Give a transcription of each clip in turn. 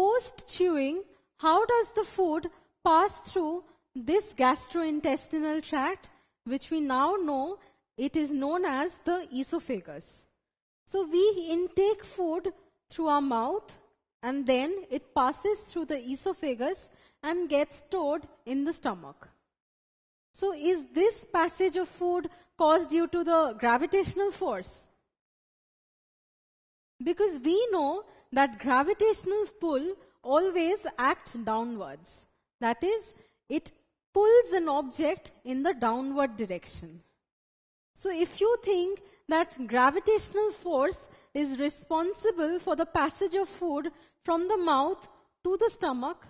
Post-chewing, how does the food pass through this gastrointestinal tract, which we now know it is known as the esophagus? So we intake food through our mouth and then it passes through the esophagus and gets stored in the stomach. So is this passage of food caused due to the gravitational force? Because we know that gravitational pull always acts downwards. That is, it pulls an object in the downward direction. So if you think that gravitational force is responsible for the passage of food from the mouth to the stomach,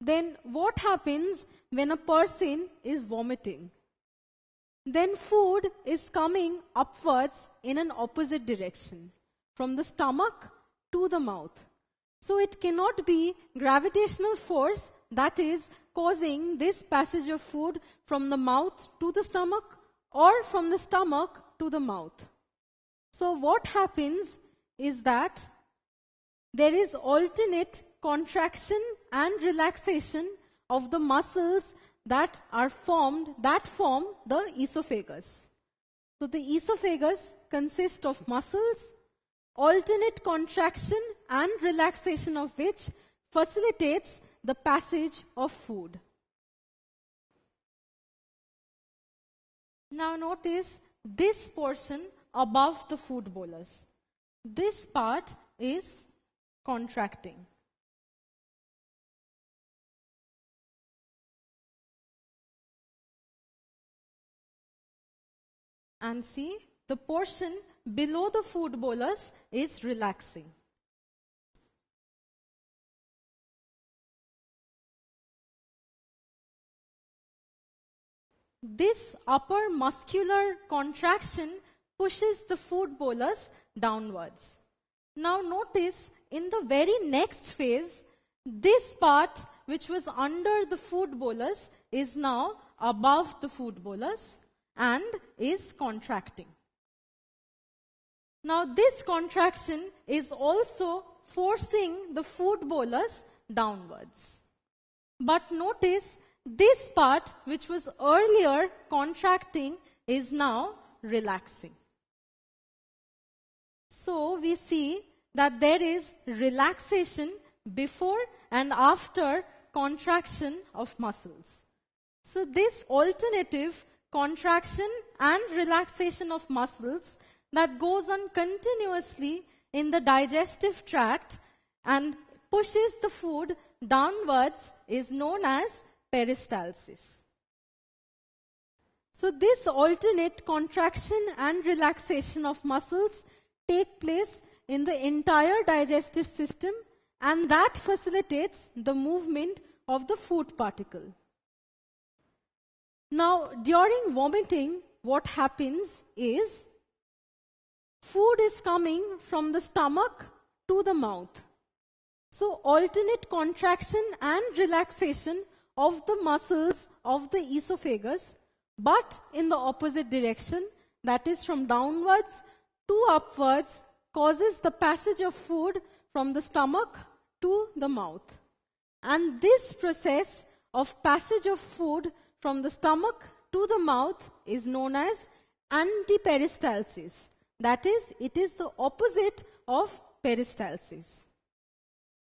then what happens when a person is vomiting? Then food is coming upwards in an opposite direction, from the stomach to the mouth. So it cannot be gravitational force that is causing this passage of food from the mouth to the stomach or from the stomach to the mouth. So what happens is that there is alternate contraction and relaxation of the muscles that are formed, that form the esophagus. So the esophagus consists of muscles, alternate contraction and relaxation of which facilitates the passage of food. Now notice this portion above the food bolus. This part is contracting. And see, the portion below the food bolus is relaxing. This upper muscular contraction pushes the food bolus downwards. Now notice in the very next phase, this part which was under the food bolus is now above the food bolus and is contracting. Now this contraction is also forcing the food bolus downwards. But notice this part which was earlier contracting is now relaxing. So we see that there is relaxation before and after contraction of muscles. So this alternative contraction and relaxation of muscles that goes on continuously in the digestive tract and pushes the food downwards is known as peristalsis. So this alternate contraction and relaxation of muscles take place in the entire digestive system, and that facilitates the movement of the food particle. Now during vomiting, what happens is food is coming from the stomach to the mouth. So alternate contraction and relaxation of the muscles of the esophagus, but in the opposite direction, that is from downwards to upwards, causes the passage of food from the stomach to the mouth. And this process of passage of food from the stomach to the mouth is known as antiperistalsis. That is, it is the opposite of peristalsis.